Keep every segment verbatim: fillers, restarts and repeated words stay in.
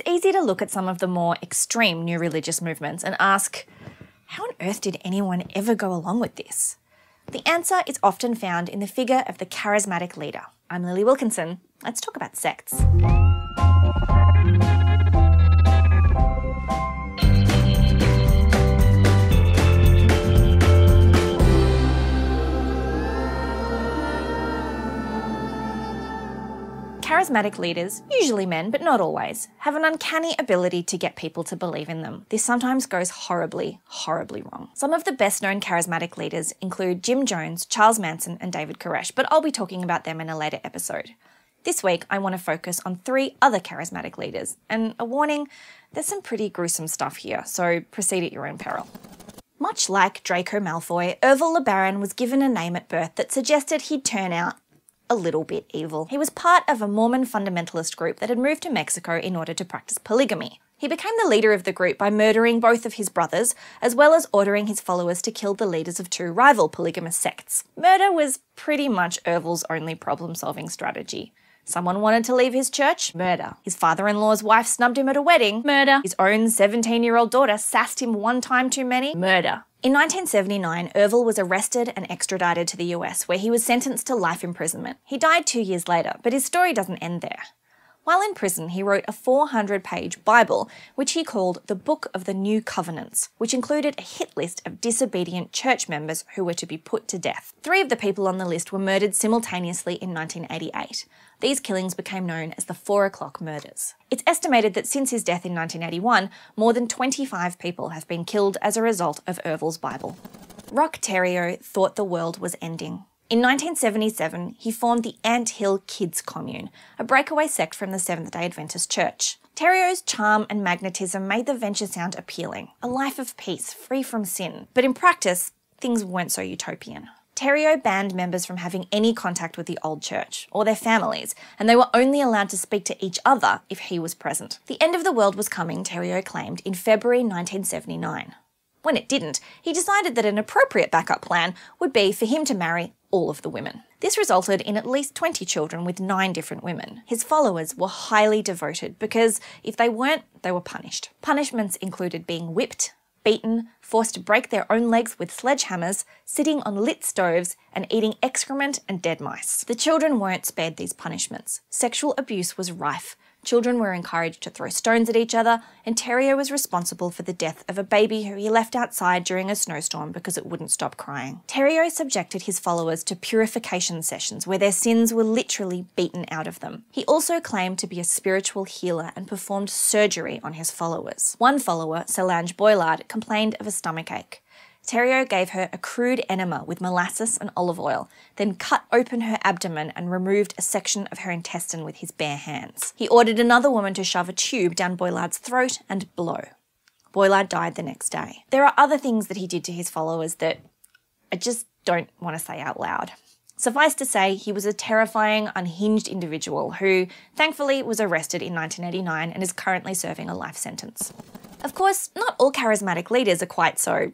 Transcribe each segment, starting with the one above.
it's easy to look at some of the more extreme new religious movements and ask, how on earth did anyone ever go along with this? The answer is often found in the figure of the charismatic leader. I'm Lily Wilkinson. Let's talk about sects. Charismatic leaders, usually men but not always, have an uncanny ability to get people to believe in them. This sometimes goes horribly, horribly wrong. Some of the best known charismatic leaders include Jim Jones, Charles Manson and David Koresh, but I'll be talking about them in a later episode. This week I want to focus on three other charismatic leaders, and a warning, there's some pretty gruesome stuff here, so proceed at your own peril. Much like Draco Malfoy, Ervil LeBaron was given a name at birth that suggested he'd turn out a little bit evil. He was part of a Mormon fundamentalist group that had moved to Mexico in order to practice polygamy. He became the leader of the group by murdering both of his brothers, as well as ordering his followers to kill the leaders of two rival polygamous sects. Murder was pretty much Ervil's only problem-solving strategy. Someone wanted to leave his church? Murder. His father-in-law's wife snubbed him at a wedding? Murder. His own seventeen-year-old daughter sassed him one time too many? Murder. In nineteen seventy-nine, Ervil was arrested and extradited to the U S, where he was sentenced to life imprisonment. He died two years later, but his story doesn't end there. While in prison, he wrote a four hundred page Bible, which he called the Book of the New Covenants, which included a hit list of disobedient church members who were to be put to death. Three of the people on the list were murdered simultaneously in nineteen eighty-eight. These killings became known as the Four O'Clock Murders. It's estimated that since his death in nineteen eighty-one, more than twenty-five people have been killed as a result of Ervil's Bible. Roch Thériault thought the world was ending. In nineteen seventy-seven, he formed the Ant Hill Kids commune, a breakaway sect from the Seventh-day Adventist Church. Thériault's charm and magnetism made the venture sound appealing, a life of peace, free from sin. But in practice, things weren't so utopian. Thériault banned members from having any contact with the old church, or their families, and they were only allowed to speak to each other if he was present. The end of the world was coming, Thériault claimed, in February nineteen seventy-nine. When it didn't, he decided that an appropriate backup plan would be for him to marry all of the women. This resulted in at least twenty children with nine different women. His followers were highly devoted because if they weren't, they were punished. Punishments included being whipped, beaten, forced to break their own legs with sledgehammers, sitting on lit stoves, and eating excrement and dead mice. The children weren't spared these punishments. Sexual abuse was rife. Children were encouraged to throw stones at each other, and Thériault was responsible for the death of a baby who he left outside during a snowstorm because it wouldn't stop crying. Thériault subjected his followers to purification sessions where their sins were literally beaten out of them. He also claimed to be a spiritual healer and performed surgery on his followers. One follower, Solange Boilard, complained of a stomach ache. Thériault gave her a crude enema with molasses and olive oil, then cut open her abdomen and removed a section of her intestine with his bare hands. He ordered another woman to shove a tube down Boilard's throat and blow. Boilard died the next day. There are other things that he did to his followers that I just don't want to say out loud. Suffice to say, he was a terrifying, unhinged individual who, thankfully, was arrested in nineteen eighty-nine and is currently serving a life sentence. Of course, not all charismatic leaders are quite so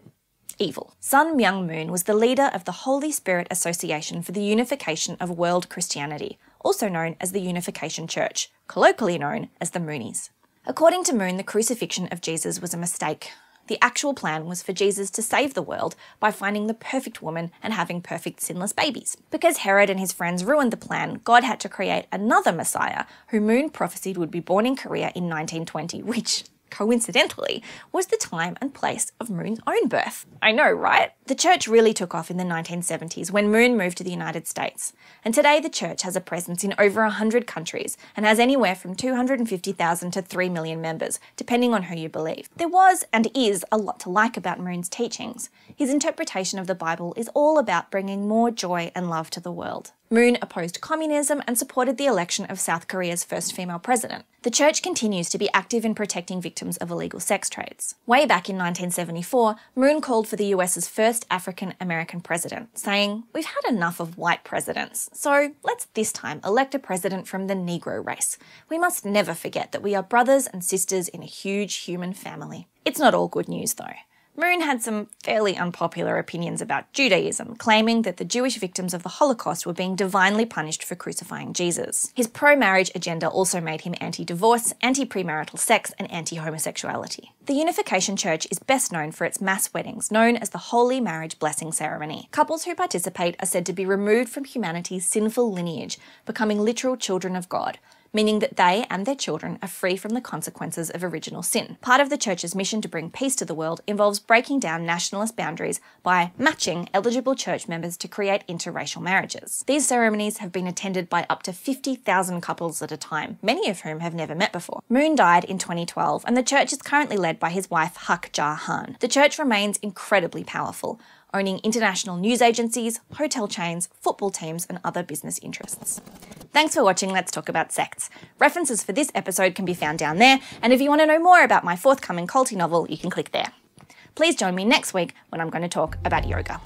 evil. Sun Myung Moon was the leader of the Holy Spirit Association for the Unification of World Christianity, also known as the Unification Church, colloquially known as the Moonies. According to Moon, the crucifixion of Jesus was a mistake. The actual plan was for Jesus to save the world by finding the perfect woman and having perfect sinless babies. Because Herod and his friends ruined the plan, God had to create another Messiah who Moon prophesied would be born in Korea in nineteen twenty, which coincidentally, was the time and place of Moon's own birth. I know, right? The church really took off in the nineteen seventies when Moon moved to the United States, and today the church has a presence in over one hundred countries and has anywhere from two hundred fifty thousand to three million members, depending on who you believe. There was and is a lot to like about Moon's teachings. His interpretation of the Bible is all about bringing more joy and love to the world. Moon opposed communism and supported the election of South Korea's first female president. The church continues to be active in protecting victims of illegal sex trades. Way back in nineteen seventy-four, Moon called for the U S's first African-American president, saying, "We've had enough of white presidents, so let's this time elect a president from the Negro race. We must never forget that we are brothers and sisters in a huge human family." It's not all good news though. Moon had some fairly unpopular opinions about Judaism, claiming that the Jewish victims of the Holocaust were being divinely punished for crucifying Jesus. His pro-marriage agenda also made him anti-divorce, anti-premarital sex, and anti-homosexuality. The Unification Church is best known for its mass weddings, known as the Holy Marriage Blessing Ceremony. Couples who participate are said to be removed from humanity's sinful lineage, becoming literal children of God, meaning that they and their children are free from the consequences of original sin. Part of the Church's mission to bring peace to the world involves breaking down nationalist boundaries by matching eligible Church members to create interracial marriages. These ceremonies have been attended by up to fifty thousand couples at a time, many of whom have never met before. Moon died in twenty twelve, and the Church is currently led by his wife Hak Ja Han. The Church remains incredibly powerful, owning international news agencies, hotel chains, football teams, and other business interests. Thanks for watching Let's Talk About Sects. References for this episode can be found down there, and if you want to know more about my forthcoming culty novel, you can click there. Please join me next week when I'm going to talk about yoga.